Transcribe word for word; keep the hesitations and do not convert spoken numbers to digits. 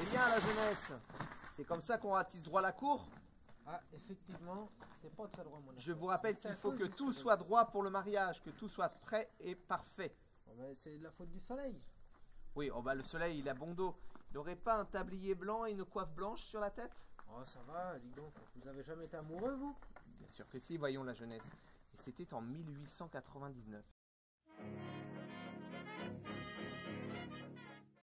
Eh bien, la jeunesse, c'est comme ça qu'on ratisse droit la cour. Ah, effectivement, c'est pas très droit, mon ami. Je vous rappelle qu'il faut que tout soit droit pour le mariage, que tout soit prêt et parfait. Oh, mais c'est de la faute du soleil. Oui, oh, bah, le soleil, il a bon dos. Il n'aurait pas un tablier blanc et une coiffe blanche sur la tête? Oh, ça va, dis donc. Vous avez jamais été amoureux, vous? Bien sûr que si, voyons, la jeunesse. Et c'était en mille huit cent quatre-vingt-dix-neuf.